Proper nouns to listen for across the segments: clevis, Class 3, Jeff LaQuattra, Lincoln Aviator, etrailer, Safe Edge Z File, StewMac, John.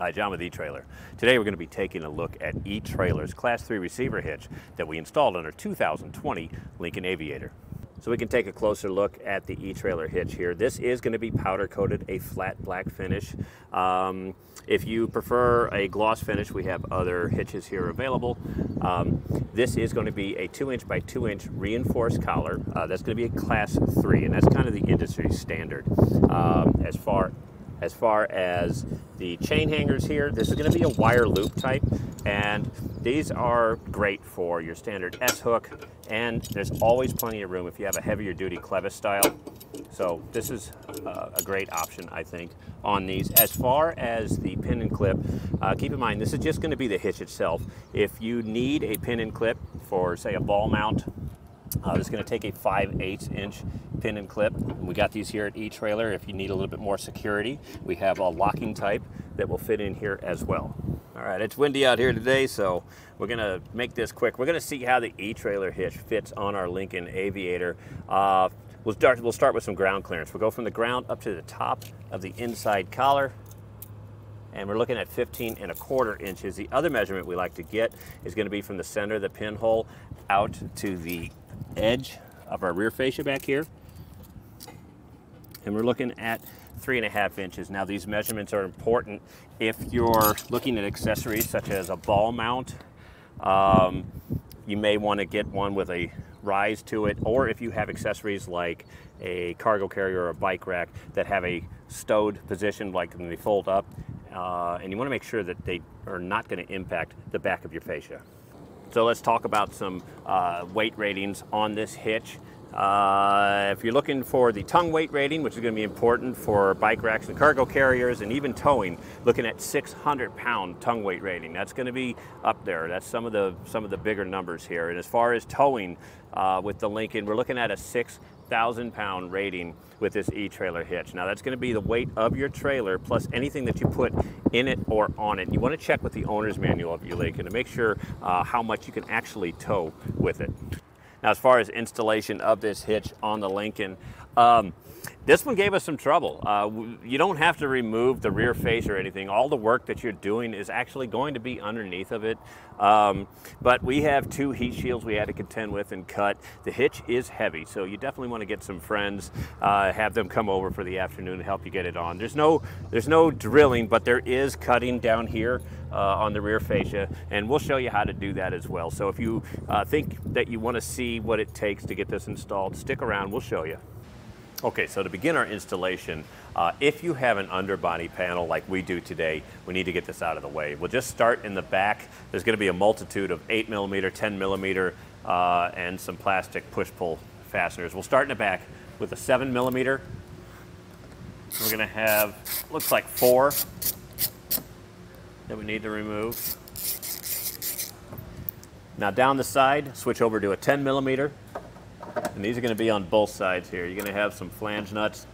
Hi, John with eTrailer. Today we're going to be taking a look at eTrailer's Class 3 receiver hitch that we installed on our 2020 Lincoln Aviator. So we can take a closer look at the eTrailer hitch here. This is going to be powder coated, a flat black finish. If you prefer a gloss finish, we have other hitches here available. This is going to be a 2" by 2" reinforced collar. That's going to be a Class 3, and that's kind of the industry standard. As far as the chain hangers here, this is going to be a wire loop type, and these are great for your standard S-hook, and there's always plenty of room if you have a heavier duty clevis style. So this is a great option, I think, on these. As far as the pin and clip, keep in mind this is just going to be the hitch itself. If you need a pin and clip for, say, a ball mount, it's going to take a 5/8" pin and clip. We got these here at eTrailer. If you need a little bit more security, we have a locking type that will fit in here as well. All right, it's windy out here today, so we're going to make this quick. We're going to see how the eTrailer hitch fits on our Lincoln Aviator. We'll start with some ground clearance. We'll go from the ground up to the top of the inside collar, and we're looking at 15¼ inches. The other measurement we like to get is going to be from the center of the pinhole out to the edge of our rear fascia back here, and we're looking at 3½ inches. Now, these measurements are important if you're looking at accessories such as a ball mount. You may want to get one with a rise to it, or if you have accessories like a cargo carrier or a bike rack that have a stowed position, like when they fold up, and you want to make sure that they are not going to impact the back of your fascia. So let's talk about some weight ratings on this hitch. If you're looking for the tongue weight rating, which is going to be important for bike racks and cargo carriers and even towing, looking at 600-pound tongue weight rating. That's going to be up there. That's some of the bigger numbers here. And as far as towing with the Lincoln, we're looking at a 6,000-pound rating with this eTrailer hitch. Now, that's going to be the weight of your trailer plus anything that you put in it or on it. You want to check with the owner's manual of your Lincoln to make sure how much you can actually tow with it. Now, as far as installation of this hitch on the Lincoln, this one gave us some trouble. You don't have to remove the rear face or anything. All the work that you're doing is actually going to be underneath of it. But we have 2 heat shields we had to contend with and cut. The hitch is heavy, so you definitely want to get some friends, have them come over for the afternoon to help you get it on. There's no drilling, but there is cutting down here on the rear fascia, and we'll show you how to do that as well. So if you think that you want to see what it takes to get this installed, stick around, we'll show you. Okay, so to begin our installation, if you have an underbody panel like we do today, we need to get this out of the way. We'll just start in the back. There's going to be a multitude of 8mm, 10mm, and some plastic push-pull fasteners. We'll start in the back with a 7mm. We're going to have, looks like 4 that we need to remove. Now, down the side, switch over to a 10mm. And these are going to be on both sides here. You're going to have some flange nuts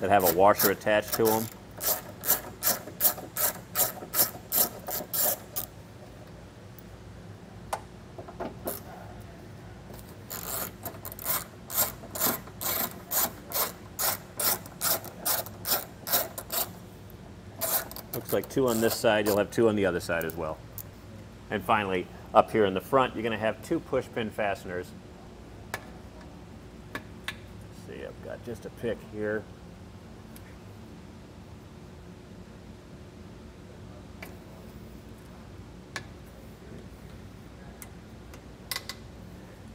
that have a washer attached to them. Looks like 2 on this side. You'll have 2 on the other side as well. And finally, up here in the front, you're going to have 2 push pin fasteners. I've got just a pick here.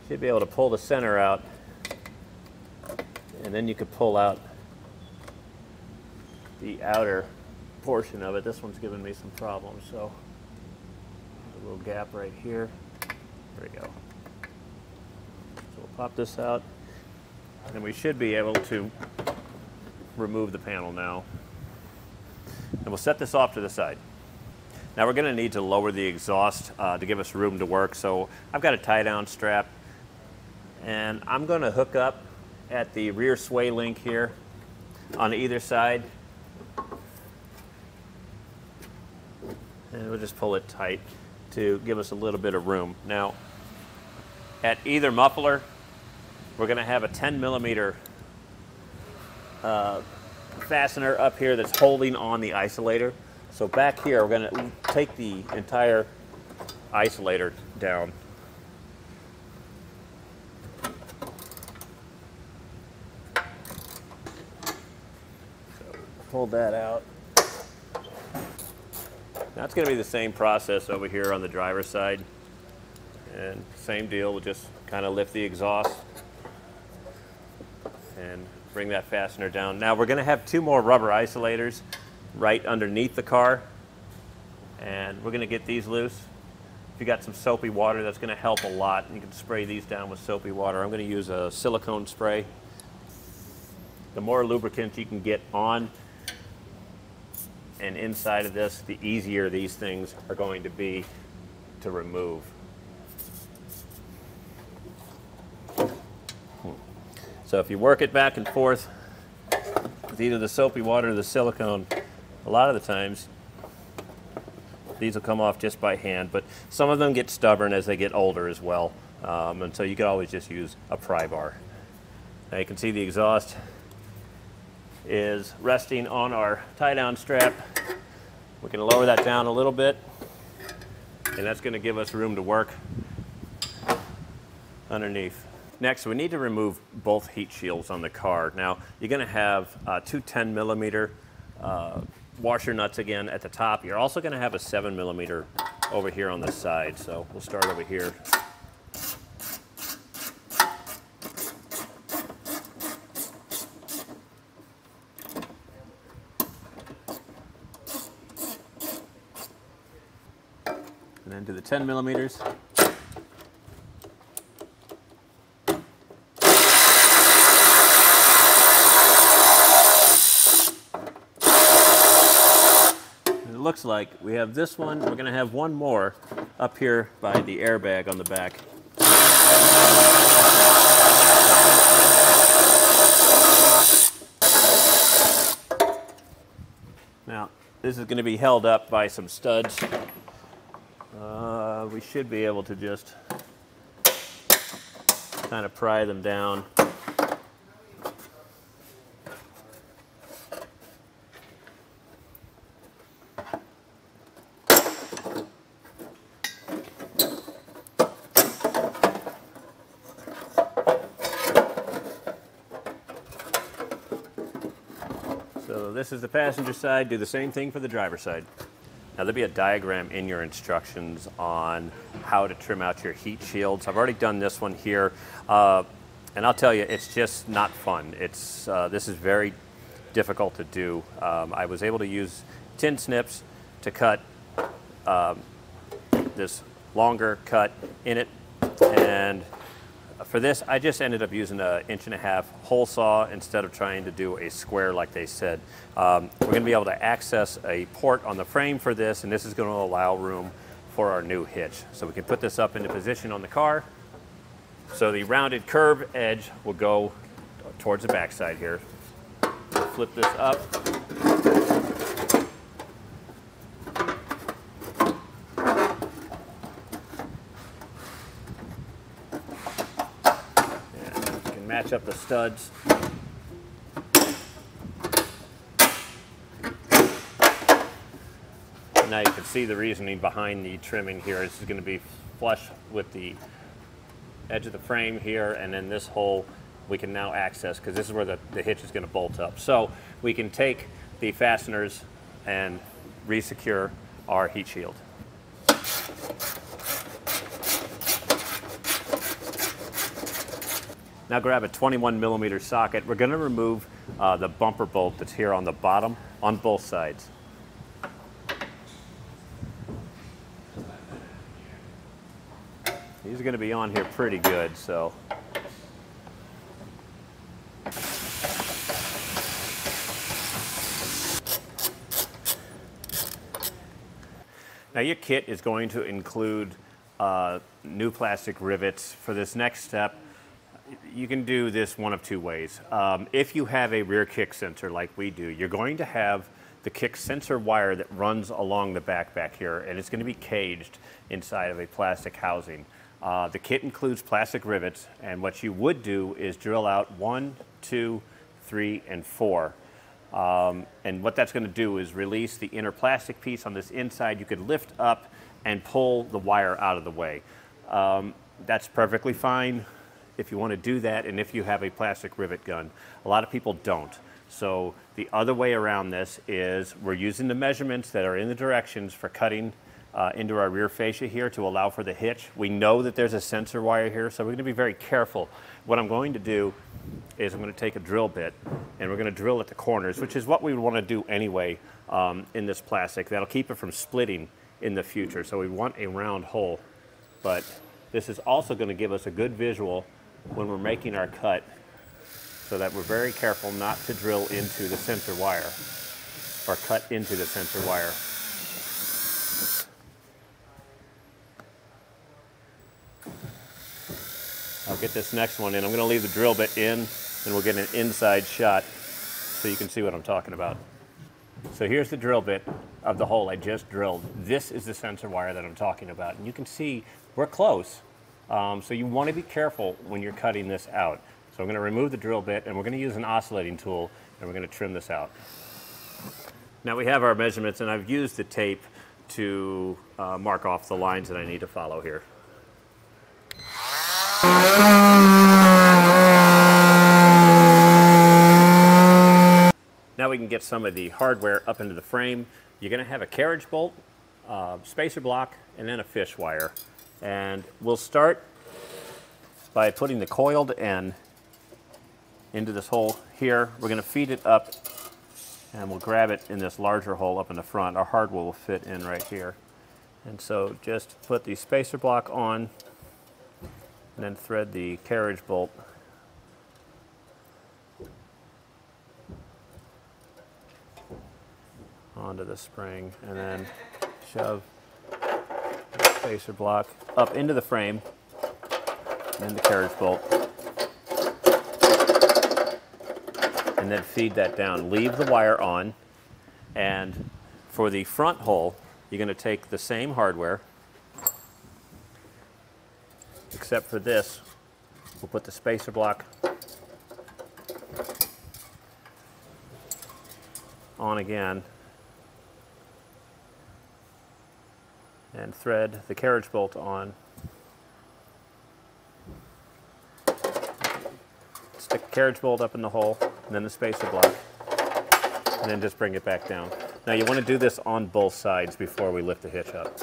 Should be able to pull the center out, and then you could pull out the outer portion of it. This one's giving me some problems, so a little gap right here. There we go. So we'll pop this out. And we should be able to remove the panel now. And we'll set this off to the side. Now, we're going to need to lower the exhaust to give us room to work. So I've got a tie-down strap, and I'm going to hook up at the rear sway link here on either side. And we'll just pull it tight to give us a little bit of room. Now, at either muffler, we're going to have a 10mm fastener up here that's holding on the isolator. So back here, we're going to take the entire isolator down. So pull that out. Now it's going to be the same process over here on the driver's side. And same deal, we'll just kind of lift the exhaust and bring that fastener down. Now we're going to have two more rubber isolators right underneath the car, and we're going to get these loose. If you got some soapy water, that's going to help a lot. You can spray these down with soapy water. I'm going to use a silicone spray. The more lubricant you can get on and inside of this, the easier these things are going to be to remove. So if you work it back and forth with either the soapy water or the silicone, a lot of the times these will come off just by hand, but some of them get stubborn as they get older as well, and so you can always just use a pry bar. Now you can see the exhaust is resting on our tie-down strap. We can lower that down a little bit, and that's going to give us room to work underneath. Next, we need to remove both heat shields on the car. Now, you're going to have two 10-millimeter washer nuts again at the top. You're also going to have a 7-millimeter over here on the side. So we'll start over here. And then do the 10-millimeters. Looks like we have this one. We're going to have one more up here by the airbag on the back. Now this is going to be held up by some studs. We should be able to just kind of pry them down. So this is the passenger side. Do the same thing for the driver's side. Now there'll be a diagram in your instructions on how to trim out your heat shields. I've already done this one here, and I'll tell you, it's just not fun. It's this is very difficult to do. I was able to use tin snips to cut this longer cut in it, and for this, I just ended up using an 1.5-inch hole saw instead of trying to do a square like they said. We're going to be able to access a port on the frame for this, and this is going to allow room for our new hitch. So we can put this up into position on the car. So the rounded curve edge will go towards the backside here. We'll flip this up. Match up the studs. And now you can see the reasoning behind the trimming here. This is going to be flush with the edge of the frame here, and then this hole we can now access because this is where the hitch is going to bolt up. So we can take the fasteners and re-secure our heat shield. Now grab a 21-millimeter socket. We're going to remove the bumper bolt that's here on the bottom on both sides. These are going to be on here pretty good, so. Now your kit is going to include new plastic rivets for this next step. You can do this one of two ways. If you have a rear kick sensor like we do, you're going to have the kick sensor wire that runs along the back here, and it's going to be caged inside of a plastic housing. The kit includes plastic rivets, and what you would do is drill out 1, 2, 3, and 4. And what that's going to do is release the inner plastic piece on this inside. You could lift up and pull the wire out of the way. That's perfectly fine if you want to do that and if you have a plastic rivet gun. A lot of people don't. So the other way around this is we're using the measurements that are in the directions for cutting into our rear fascia here to allow for the hitch. We know that there's a sensor wire here, so we're going to be very careful. What I'm going to do is I'm going to take a drill bit and we're going to drill at the corners, which is what we would want to do anyway in this plastic. That'll keep it from splitting in the future. So we want a round hole, but this is also going to give us a good visual when we're making our cut so that we're very careful not to drill into the sensor wire or cut into the sensor wire. I'll get this next one in. I'm going to leave the drill bit in and we'll get an inside shot so you can see what I'm talking about. So here's the drill bit of the hole I just drilled. This is the sensor wire that I'm talking about. And you can see we're close. So you want to be careful when you're cutting this out. So I'm going to remove the drill bit and we're going to use an oscillating tool and we're going to trim this out. Now we have our measurements and I've used the tape to mark off the lines that I need to follow here. Now we can get some of the hardware up into the frame. You're going to have a carriage bolt, spacer block, and then a fish wire. And we'll start by putting the coiled end into this hole here. We're going to feed it up and we'll grab it in this larger hole up in the front. Our hardware will fit in right here. And so just put the spacer block on and then thread the carriage bolt. Onto the spring and then shove the spacer block up into the frame and the carriage bolt and then feed that down. Leave the wire on, and for the front hole you're going to take the same hardware except for this. We'll put the spacer block on again and thread the carriage bolt on. Stick the carriage bolt up in the hole, and then the spacer block, and then just bring it back down. Now you want to do this on both sides before we lift the hitch up.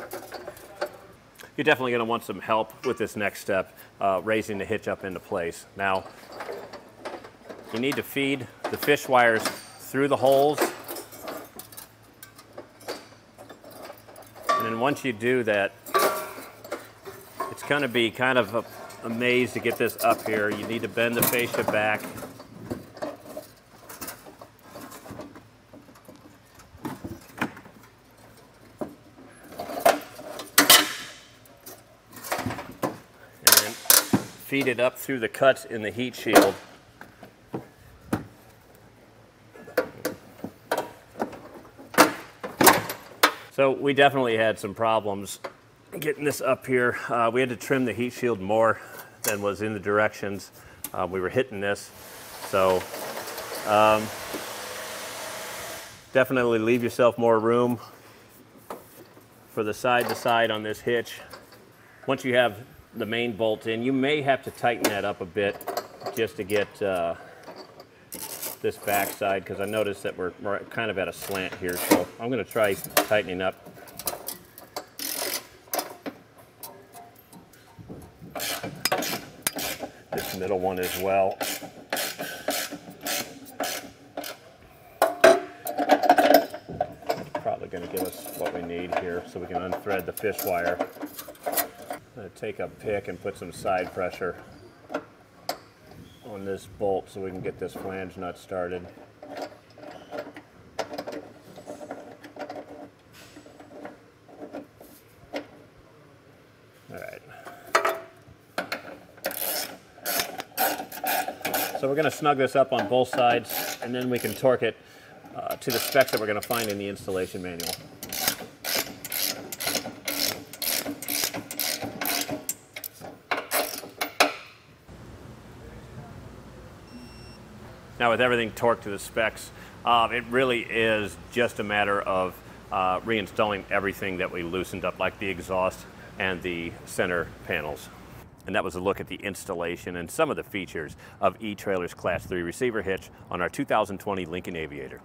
You're definitely going to want some help with this next step, raising the hitch up into place. Now, you need to feed the fish wires through the holes. And once you do that, it's going to be kind of a maze to get this up here. You need to bend the fascia back. And then feed it up through the cuts in the heat shield. So we definitely had some problems getting this up here. We had to trim the heat shield more than was in the directions. We were hitting this. So definitely leave yourself more room for the side to side on this hitch. Once you have the main bolt in, you may have to tighten that up a bit just to get this back side, because I noticed that we're kind of at a slant here, so I'm going to try tightening up. This middle one as well. That's probably going to give us what we need here, so we can unthread the fish wire. I'm going to take a pick and put some side pressure on this bolt so we can get this flange nut started. All right. So we're going to snug this up on both sides and then we can torque it to the specs that we're going to find in the installation manual. Now with everything torqued to the specs, It really is just a matter of reinstalling everything that we loosened up, like the exhaust and the center panels. And that was a look at the installation and some of the features of eTrailer's Class 3 receiver hitch on our 2020 Lincoln Aviator.